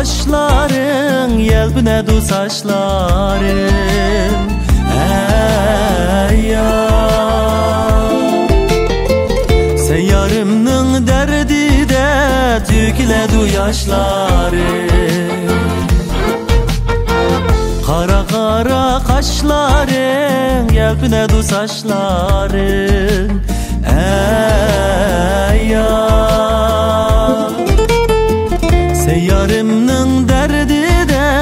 kaşların, yelbine du saçların. Ey yar, sen yarımın derdi de tükle du yaşları. Kara kara kaşların, yelbine du saçların. Ey yar, sen yarımın derdi de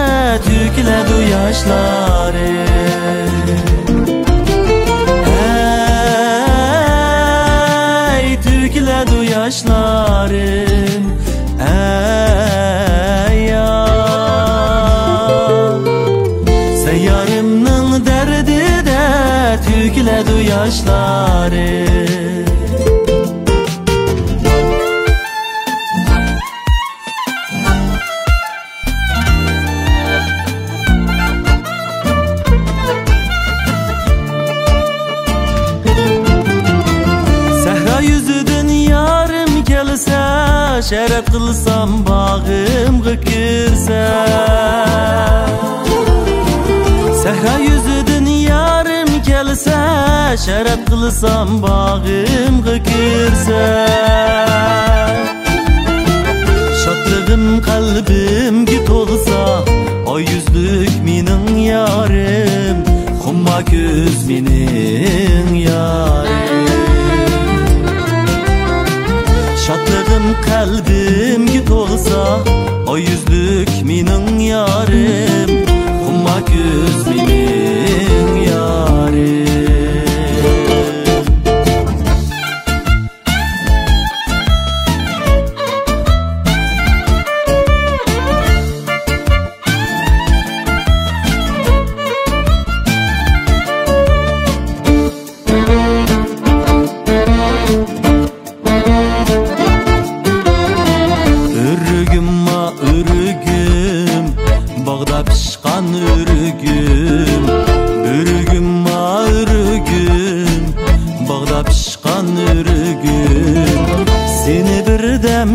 tükle du yaşları. Ey tükle du yaşları. Ey yar, sen yarımın derdi de tükle du yaşları. Şeref kılsam bağım gıkırsa, sehra yüzüdün yarım gelse. Şeref kılsam bağım gıkırsa, şatlığım kalbim git olsa. O yüzlük minin yarım, kumma küz minin yarım. Şatlığım kalbim git olsa, o yüzlük minin yarim, kumma küz minin yarim.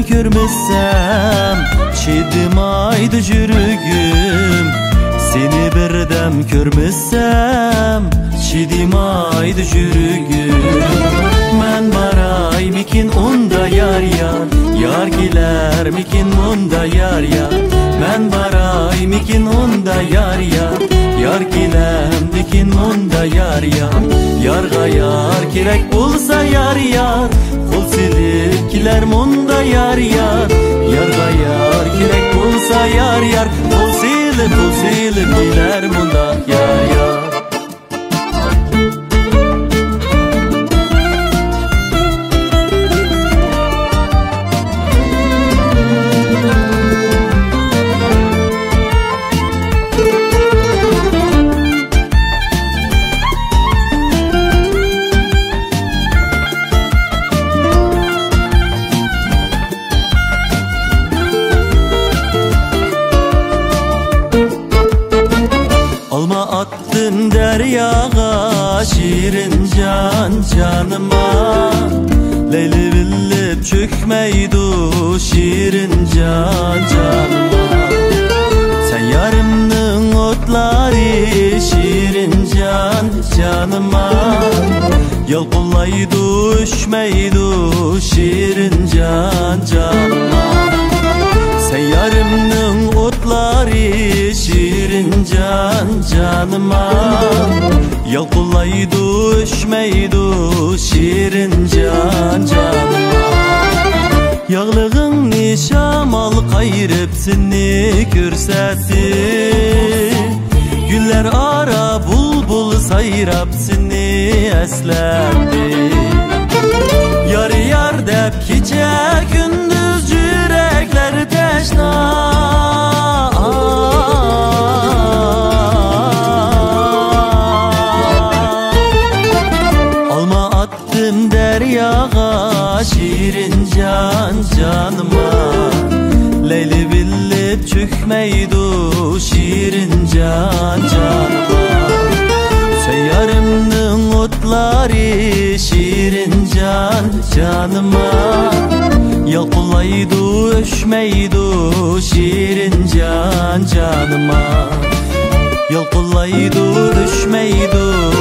Görmesem çidim aydı yürügüm. Men baray mikin onda yar yar, yar giler mikin onda yar yar. Men baray mikin onda yar yar, yar gilem dikin onda yar yar. Yarga yar gerek olsa yar yar, kul silip gilerim onda yar yar. Yarga yar gerek olsa yar yar, kul silip gilerim onda yar yar. Şirin can canıma, leyli billip çökmeydu şirin can canıma. Sen yarımın otları şirin can canıma, yol kollaydu düşmeydu şirin can canıma. Sen yarımın otları şirin can canıma, yol kollaydu düşmeydu şirin can canıma. Yağlığın nişamal kayrepsini görsetti, güller ara bulbul sayrapsini esletti. Yar yar dep keçe gündüz yürekler teşna. Deryağa şirin can canıma, leyli billip çökmeydu şirin can canıma. Sen yarımın otları şirin can canıma, Yoqlaydu öşmeydu şirin can canıma. Yoqlaydu öşmeydu